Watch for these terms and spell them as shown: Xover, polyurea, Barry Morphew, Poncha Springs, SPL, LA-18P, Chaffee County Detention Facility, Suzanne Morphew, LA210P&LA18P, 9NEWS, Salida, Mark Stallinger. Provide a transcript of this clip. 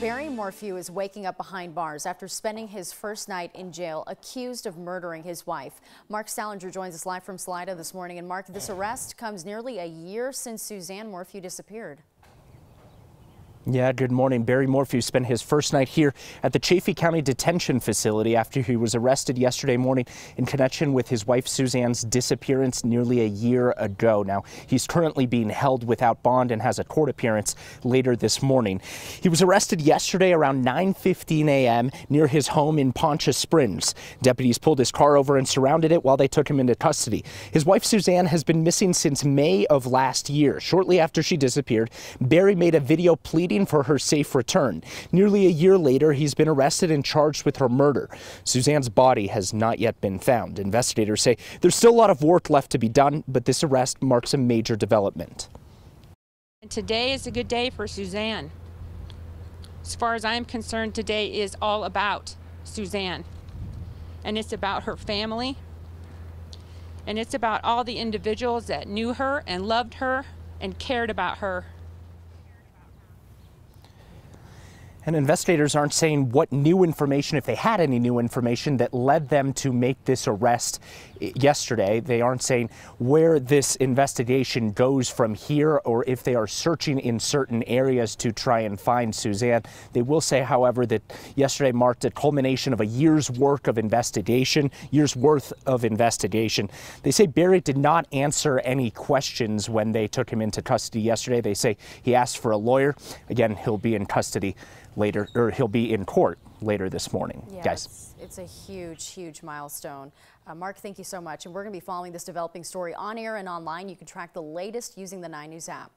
Barry Morphew is waking up behind bars after spending his first night in jail accused of murdering his wife. Mark Stallinger joins us live from Salida this morning. And Mark, this arrest comes nearly a year since Suzanne Morphew disappeared. Yeah, good morning. Barry Morphew spent his first night here at the Chaffee County Detention Facility after he was arrested yesterday morning in connection with his wife Suzanne's disappearance nearly a year ago. Now, he's currently being held without bond and has a court appearance later this morning. He was arrested yesterday around 9:15 a.m. near his home in Poncha Springs. Deputies pulled his car over and surrounded it while they took him into custody. His wife Suzanne has been missing since May of last year. Shortly after she disappeared, Barry made a video plea for her safe return. Nearly a year later, he's been arrested and charged with her murder. Suzanne's body has not yet been found. Investigators say there's still a lot of work left to be done, but this arrest marks a major development. Today is a good day for Suzanne. As far as I'm concerned, today is all about Suzanne. And it's about her family. And it's about all the individuals that knew her and loved her and cared about her. And investigators aren't saying what new information, if they had any new information, that led them to make this arrest yesterday. They aren't saying where this investigation goes from here or if they are searching in certain areas to try and find Suzanne. They will say, however, that yesterday marked a culmination of a year's worth of investigation. They say Barry did not answer any questions when they took him into custody yesterday. They say he asked for a lawyer. Again, he'll be in custody later, or he'll be in court later this morning. Yeah, guys, it's a huge milestone. Mark, thank you so much, and we're going to be following this developing story on air and online. You can track the latest using the 9 News app.